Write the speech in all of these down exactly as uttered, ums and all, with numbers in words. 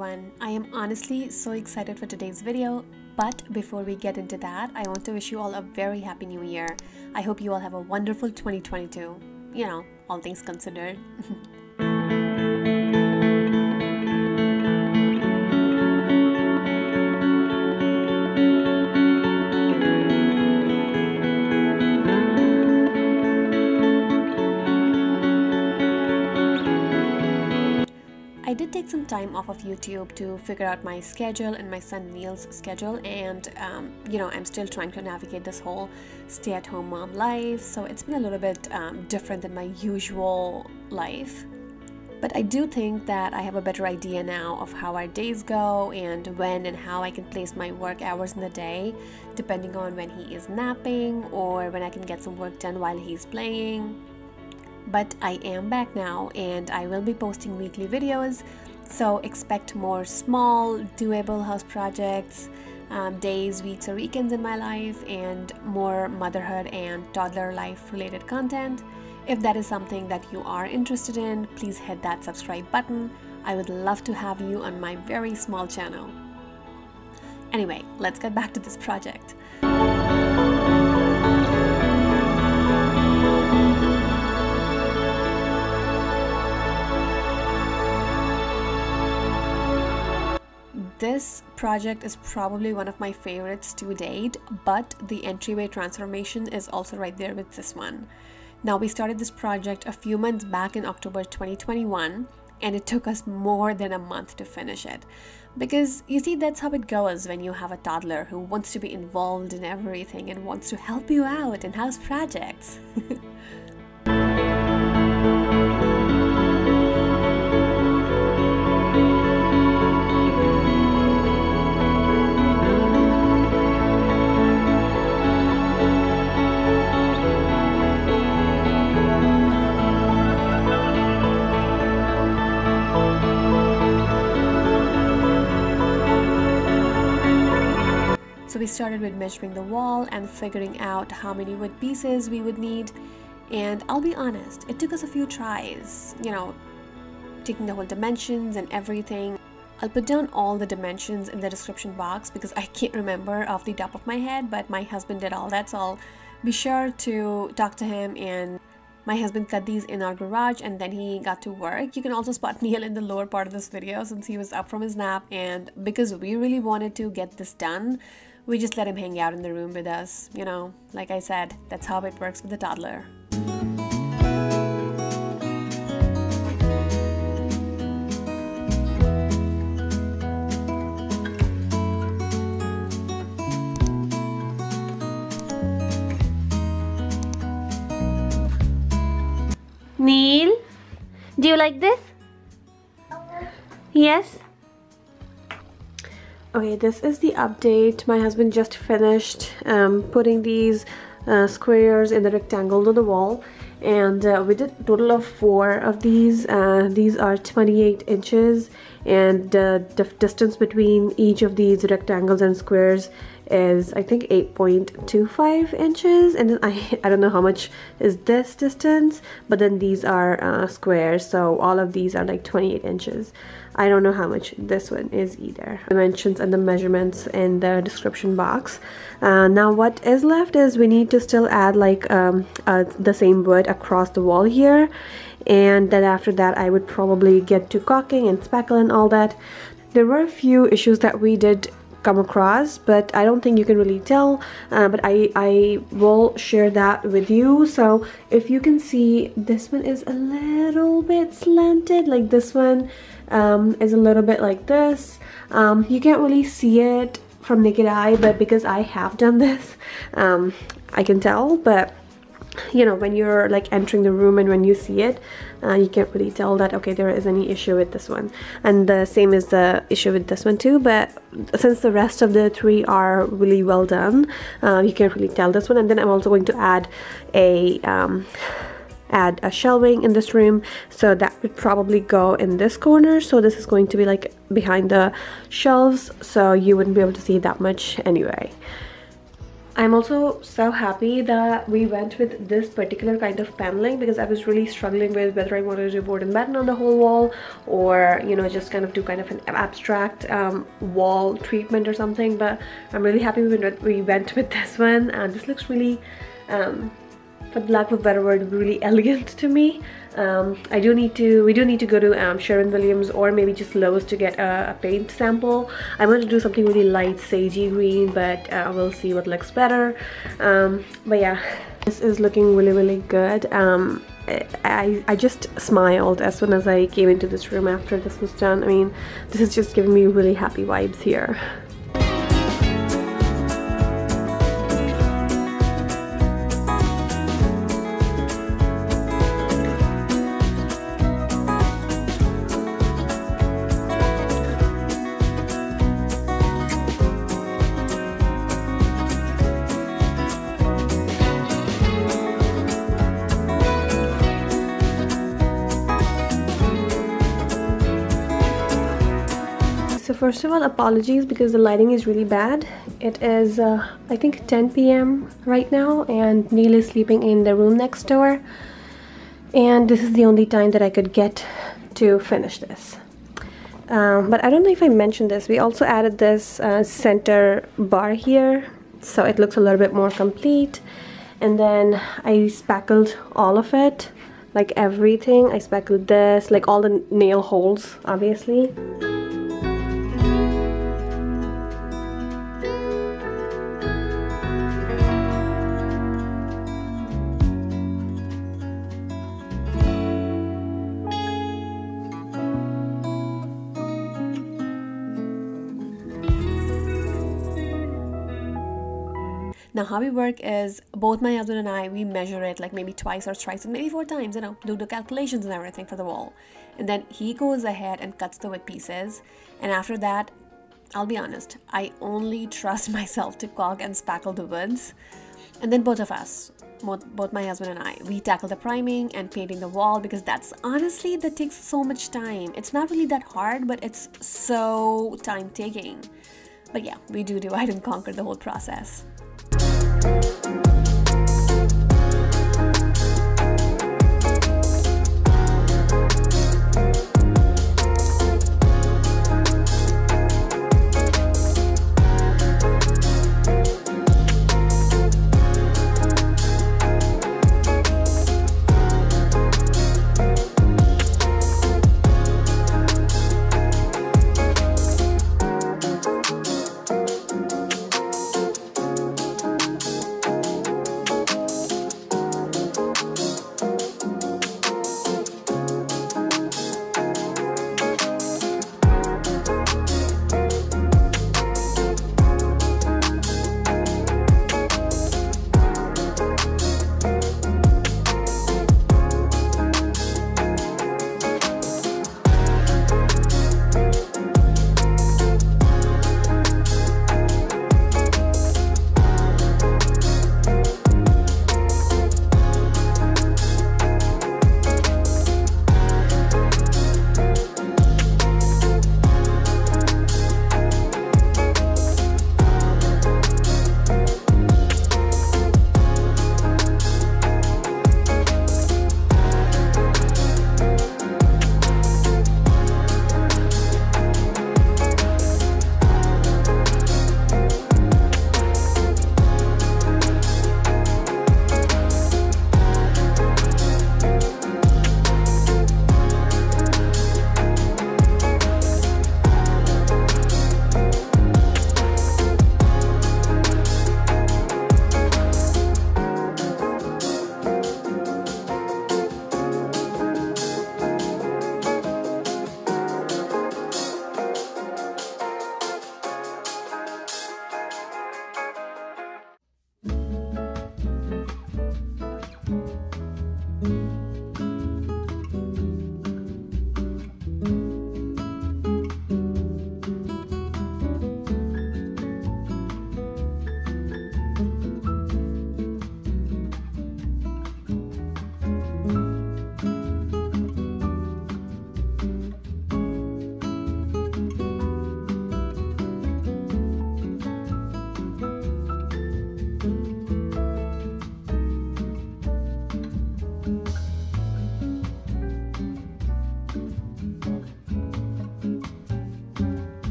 everyone. I am honestly so excited for today's video. But before we get into that, I want to wish you all a very happy new year. I hope you all have a wonderful twenty twenty-two. You know, all things considered. I did take some time off of YouTube to figure out my schedule and my son Neil's schedule, and um, you know, I'm still trying to navigate this whole stay-at-home mom life, so it's been a little bit um, different than my usual life. But I do think that I have a better idea now of how our days go and when and how I can place my work hours in the day, depending on when he is napping or when I can get some work done while he's playing. But I am back now and I will be posting weekly videos, so expect more small, doable house projects, um, days, weeks or weekends in my life, and more motherhood and toddler life related content. If that is something that you are interested in, please hit that subscribe button. I would love to have you on my very small channel. Anyway, let's get back to this project. This project is probably one of my favorites to date, but the entryway transformation is also right there with this one. Now, we started this project a few months back in October twenty twenty-one, and it took us more than a month to finish it. Because, you see, that's how it goes when you have a toddler who wants to be involved in everything and wants to help you out in house projects. So we started with measuring the wall and figuring out how many wood pieces we would need, and I'll be honest, it took us a few tries, you know, taking the whole dimensions and everything. I'll put down all the dimensions in the description box because I can't remember off the top of my head, but my husband did all that, so I'll be sure to talk to him. And my husband cut these in our garage and then he got to work. You can also spot Neil in the lower part of this video since he was up from his nap, and because we really wanted to get this done, we just let him hang out in the room with us. You know, like I said, that's how it works with a toddler. Neil, do you like this? Yes? Okay, this is the update. My husband just finished um, putting these uh, squares in the rectangle on the wall, and uh, we did a total of four of these. Uh, these are twenty-eight inches, and uh, the distance between each of these rectangles and squares is, I think, eight point two five inches, and then I, I don't know how much is this distance, but then these are uh, squares, so all of these are like twenty-eight inches. I don't know how much this one is either. Dimensions and the measurements in the description box. Uh, now what is left is we need to still add like um, uh, the same wood across the wall here, and then after that I would probably get to caulking and spackle and all that. There were a few issues that we did come across, but I don't think you can really tell, uh, but I, I will share that with you. So if you can see, this one is a little bit slanted, like this one um, is a little bit like this. Um, you can't really see it from naked eye, but because I have done this, um, I can tell. But you know, when you're like entering the room and when you see it, uh, you can't really tell that okay, there is any issue with this one, and the same is the issue with this one too. But since the rest of the three are really well done, uh, you can't really tell this one. And then I'm also going to add a um, add a shelving in this room, so that would probably go in this corner. So this is going to be like behind the shelves, so you wouldn't be able to see that much anyway. I'm also so happy that we went with this particular kind of paneling, because I was really struggling with whether I wanted to do board and batten on the whole wall, or you know, just kind of do kind of an abstract um, wall treatment or something. But I'm really happy we went with this one, and this looks really, um, for the lack of a better word, really elegant to me. Um, I do need to, we do need to go to um, Sherwin Williams or maybe just Lowe's to get a, a paint sample. I want to do something really light, sagey green, but uh, we'll see what looks better. Um, but yeah, this is looking really, really good. Um, I, I just smiled as soon as I came into this room after this was done. I mean, this is just giving me really happy vibes here. First of all, apologies because the lighting is really bad. It is uh, I think ten p m right now, and Neil is sleeping in the room next door, and this is the only time that I could get to finish this. Um, but I don't know if I mentioned this, we also added this uh, center bar here, so it looks a little bit more complete. And then I spackled all of it, like everything. I spackled this, like all the nail holes obviously. Now, how we work is both my husband and I, we measure it like maybe twice or thrice and maybe four times, you know, do the calculations and everything for the wall. And then he goes ahead and cuts the wood pieces. And after that, I'll be honest, I only trust myself to caulk and spackle the woods. And then both of us, both, both my husband and I, we tackle the priming and painting the wall, because that's honestly, that takes so much time. It's not really that hard, but it's so time taking. But yeah, we do divide and conquer the whole process.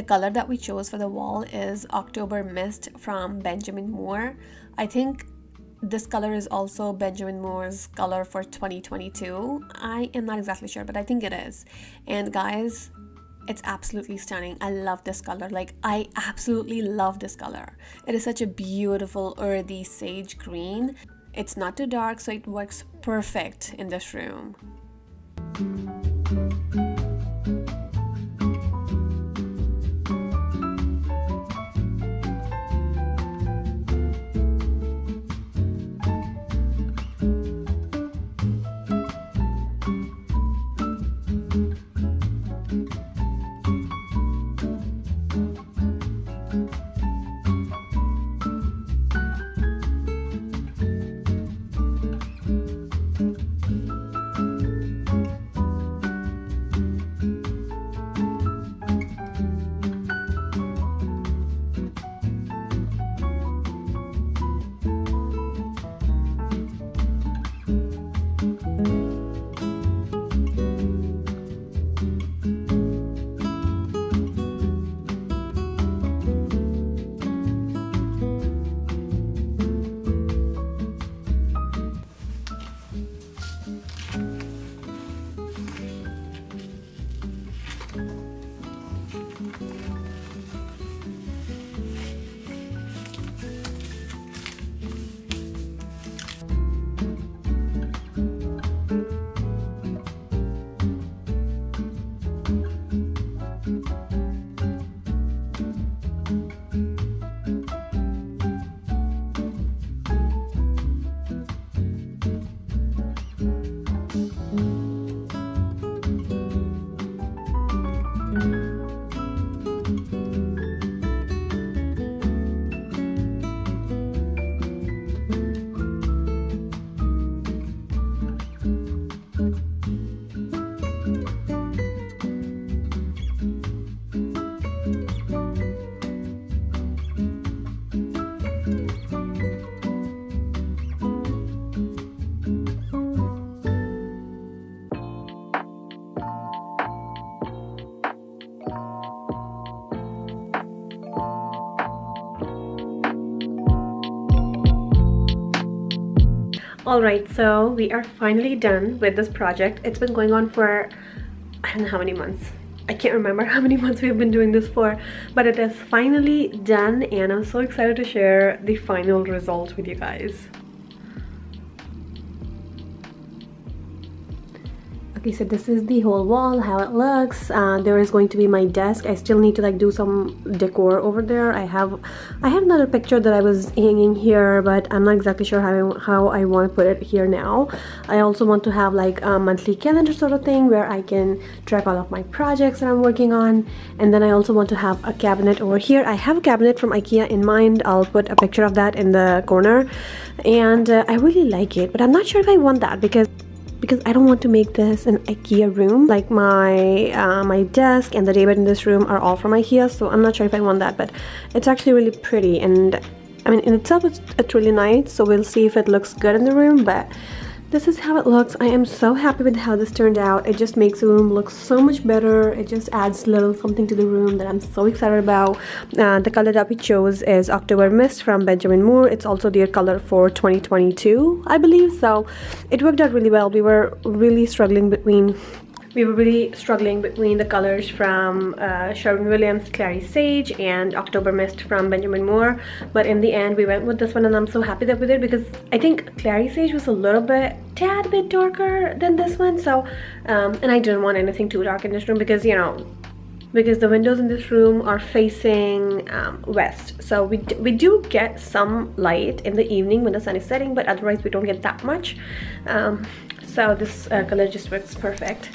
the color that we chose for the wall is October Mist from Benjamin Moore. I think this color is also Benjamin Moore's color for twenty twenty-two. I am not exactly sure, but I think it is. And guys, it's absolutely stunning. I love this color. Like, I absolutely love this color. It is such a beautiful earthy sage green. It's not too dark, so it works perfect in this room. Alright, so we are finally done with this project. It's been going on for, I don't know how many months. I can't remember how many months we've been doing this for, but it is finally done and I'm so excited to share the final result with you guys. Okay, so this is the whole wall, how it looks. Uh, there is going to be my desk. I still need to like do some decor over there. I have I have another picture that I was hanging here, but I'm not exactly sure how I, how I want to put it here now. I also want to have like a monthly calendar sort of thing where I can track all of my projects that I'm working on. And then I also want to have a cabinet over here. I have a cabinet from IKEA in mind. I'll put a picture of that in the corner. And uh, I really like it, but I'm not sure if I want that because because I don't want to make this an IKEA room. Like my uh, my desk and the daybed in this room are all from IKEA, so I'm not sure if I want that, but it's actually really pretty, and I mean in itself it's, it's really nice, so we'll see if it looks good in the room, but this is how it looks. I am so happy with how this turned out. It just makes the room look so much better. It just adds a little something to the room that I'm so excited about. Uh, the color that we chose is October Mist from Benjamin Moore. It's also their color for twenty twenty-two, I believe. So it worked out really well. We were really struggling between... We were really struggling between the colors from uh, Sherwin Williams, Clary Sage, and October Mist from Benjamin Moore. But in the end, we went with this one, and I'm so happy that we did because I think Clary Sage was a little bit, tad bit darker than this one. So, um, and I didn't want anything too dark in this room because, you know, because the windows in this room are facing um, west. So we, d we do get some light in the evening when the sun is setting, but otherwise we don't get that much. Um, so this uh, color just works perfect.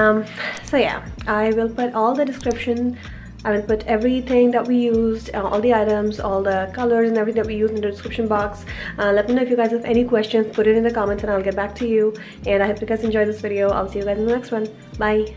Um, so yeah, I will put all the description, I will put everything that we used, uh, all the items, all the colors and everything that we used in the description box. Uh, let me know if you guys have any questions, put it in the comments and I'll get back to you. And I hope you guys enjoyed this video. I'll see you guys in the next one. Bye!